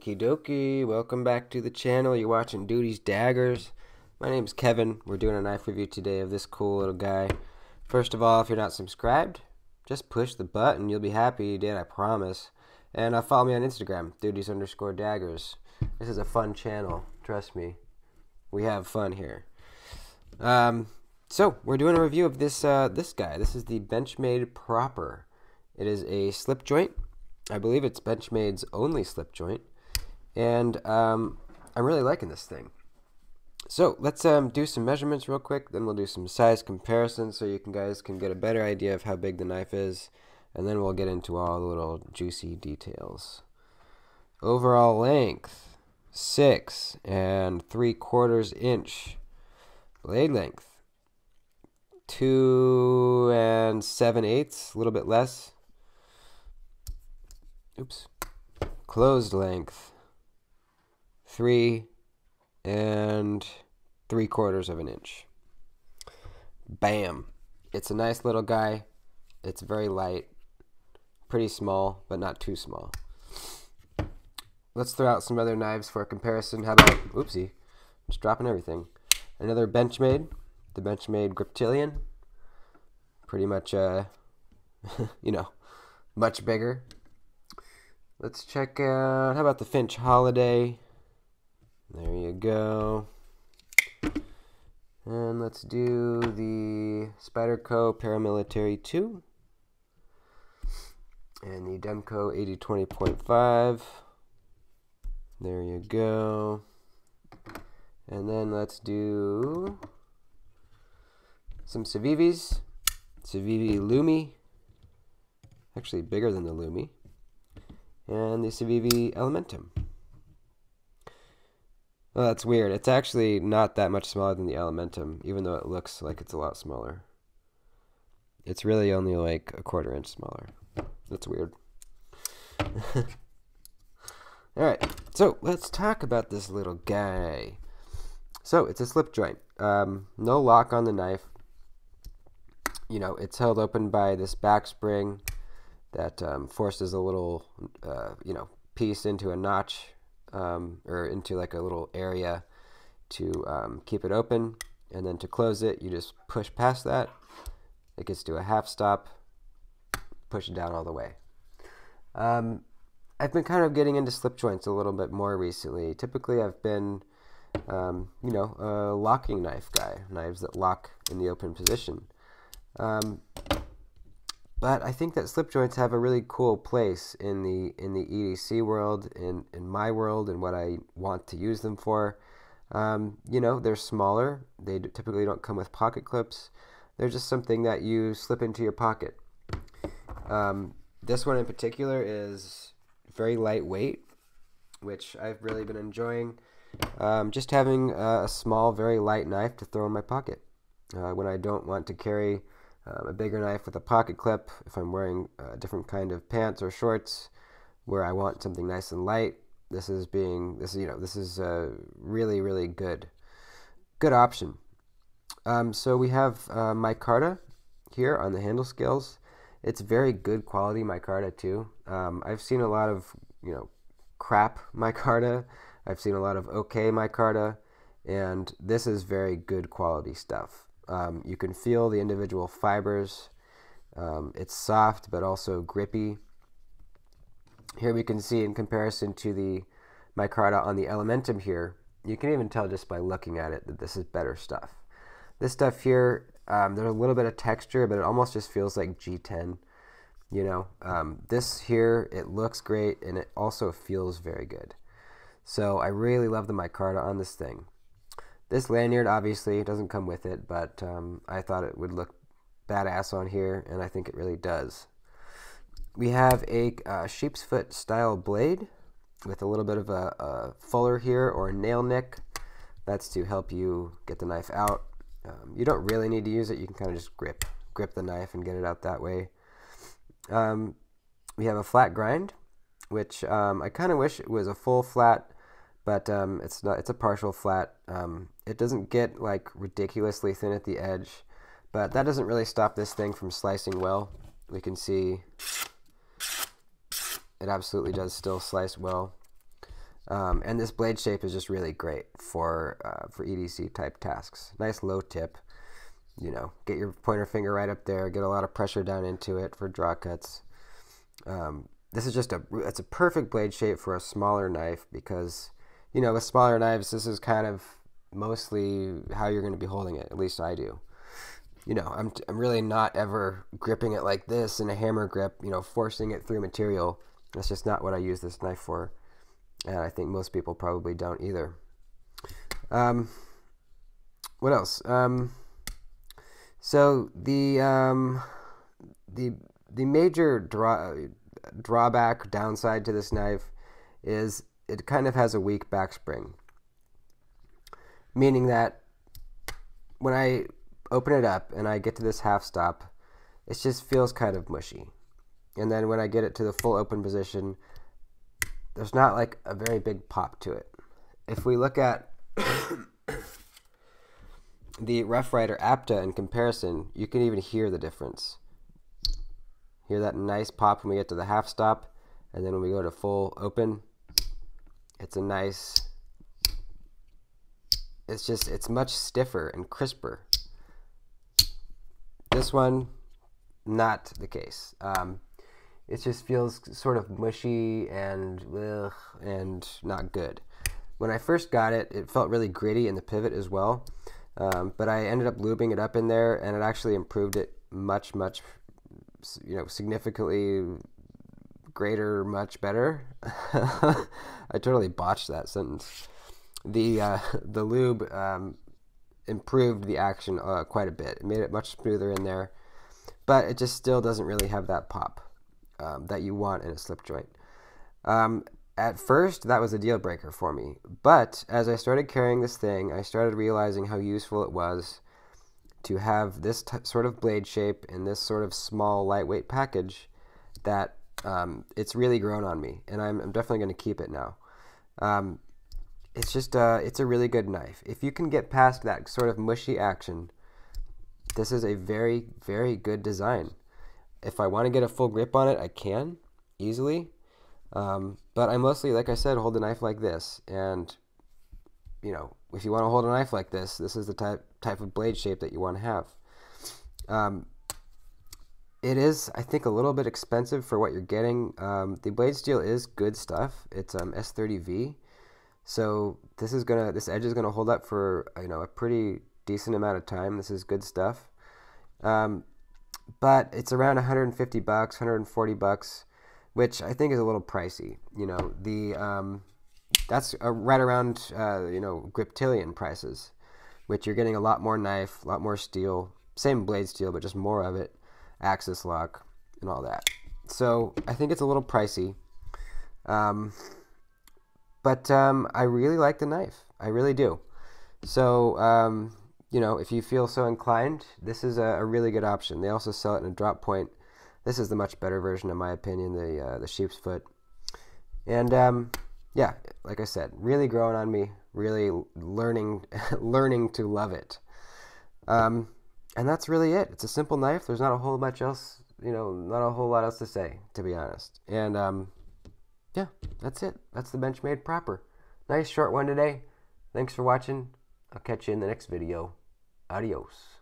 Okie dokie, welcome back to the channel. You're watching Doody's Daggers. My name's Kevin. We're doing a knife review today of this cool little guy. First of all, if you're not subscribed, just push the button. You'll be happy you did, I promise. And follow me on Instagram, Doody's_Daggers. This is a fun channel, trust me. We have fun here. So we're doing a review of this guy. This is the Benchmade Proper. It is a slip joint. I believe it's Benchmade's only slip joint. And I'm really liking this thing. So let's do some measurements real quick. Then we'll do some size comparisons so you guys can get a better idea of how big the knife is. And then we'll get into all the little juicy details. Overall length, 6 3/4 inch. Blade length, 2 7/8, a little bit less. Oops. Closed length, 3 3/4 inch. Bam. It's a nice little guy. It's very light. Pretty small, but not too small. Let's throw out some other knives for comparison. How about, oopsie, just dropping everything. Another Benchmade, the Benchmade Griptilian. Pretty much, you know, much bigger. Let's check out, how about the Finch Holiday? There you go. And let's do the Spyderco Paramilitary 2. And the Demco 8020.5. There you go. And then let's do some Civivis. Civivi Lumi. Actually bigger than the Lumi. And the Civivi Elementum. Well, that's weird. It's actually not that much smaller than the Elementum, even though it looks like it's a lot smaller. It's really only like 1/4 inch smaller. That's weird. Alright, so let's talk about this little guy. So, it's a slip joint. No lock on the knife. You know, it's held open by this back spring that forces a little, you know, piece into a notch or into like a little area to keep it open, and then to close it, you just push past that. It gets to a half stop, push it down all the way. I've been kind of getting into slip joints a little bit more recently. Typically, I've been, you know, a locking knife guy, knives that lock in the open position. But I think that slip joints have a really cool place in the EDC world, in my world, and what I want to use them for. You know, they're smaller. They typically don't come with pocket clips. They're just something that you slip into your pocket. This one in particular is very lightweight, which I've really been enjoying. Just having a small, very light knife to throw in my pocket when I don't want to carry a bigger knife with a pocket clip. If I'm wearing a different kind of pants or shorts where I want something nice and light, this is really good option. So we have micarta here on the handle scales. It's very good quality micarta too. I've seen a lot of, you know, crap micarta. I've seen a lot of okay micarta, and this is very good quality stuff. You can feel the individual fibers. It's soft but also grippy. Here we can see in comparison to the micarta on the Elementum here, you can even tell just by looking at it that this is better stuff. This stuff here, there's a little bit of texture, but it almost just feels like G10. You know, this here, it looks great and it also feels very good. So I really love the micarta on this thing. This lanyard, obviously, doesn't come with it, but I thought it would look badass on here, and I think it really does. We have a sheep's foot style blade with a little bit of a fuller here, or a nail nick. That's to help you get the knife out. You don't really need to use it. You can kind of just grip the knife and get it out that way. We have a flat grind, which I kind of wish it was a full flat, but it's not. It's a partial flat. It doesn't get like ridiculously thin at the edge, but that doesn't really stop this thing from slicing well. We can see it absolutely does still slice well. And this blade shape is just really great for EDC type tasks. Nice low tip, you know, get your pointer finger right up there, get a lot of pressure down into it for draw cuts. This is just it's a perfect blade shape for a smaller knife because, you know, with smaller knives, this is kind of mostly how you're going to be holding it. At least I do. You know, I'm really not ever gripping it like this in a hammer grip, you know, forcing it through material. That's just not what I use this knife for. And I think most people probably don't either. What else? So the major drawback, downside to this knife is it kind of has a weak backspring. Meaning that when I open it up and I get to this half stop, it just feels kind of mushy. And then when I get it to the full open position, there's not like a very big pop to it. If we look at the Rough Rider APTA in comparison, you can even hear the difference. Hear that nice pop when we get to the half stop, and then when we go to full open, it's a nice, it's just, it's much stiffer and crisper. This one, not the case. It just feels sort of mushy and ugh, and not good. When I first got it, it felt really gritty in the pivot as well, but I ended up lubing it up in there, and it actually improved it much, much, you know, significantly greater, much better. I totally botched that sentence. The lube improved the action quite a bit. It made it much smoother in there, but it just still doesn't really have that pop that you want in a slip joint. At first, that was a deal breaker for me, but as I started carrying this thing, I started realizing how useful it was to have this sort of blade shape in this sort of small, lightweight package that it's really grown on me, and I'm definitely going to keep it now. It's just it's a really good knife. If you can get past that sort of mushy action, this is a very, very good design. If I want to get a full grip on it, I can easily, but I mostly, like I said, hold a knife like this. And you know, if you want to hold a knife like this, this is the type of blade shape that you want to have. It is, I think, a little bit expensive for what you're getting. The blade steel is good stuff. It's S30V, so this edge is gonna hold up for, you know, a pretty decent amount of time. This is good stuff. But it's around 150 bucks, 140 bucks, which I think is a little pricey. You know, that's right around you know, Griptilian prices, which you're getting a lot more knife, a lot more steel, same blade steel, but just more of it, axis lock, and all that. So I think it's a little pricey, but I really like the knife. I really do. So. You know, if you feel so inclined, this is a really good option. They also sell it in a drop point. This is the much better version, in my opinion, the sheep's foot. And yeah, like I said, really growing on me, really learning to love it. And that's really it. It's a simple knife. There's not a whole much else, you know, not a whole lot else to say, to be honest. And yeah, that's it. That's the Benchmade Proper. Nice short one today. Thanks for watching. I'll catch you in the next video. Adios.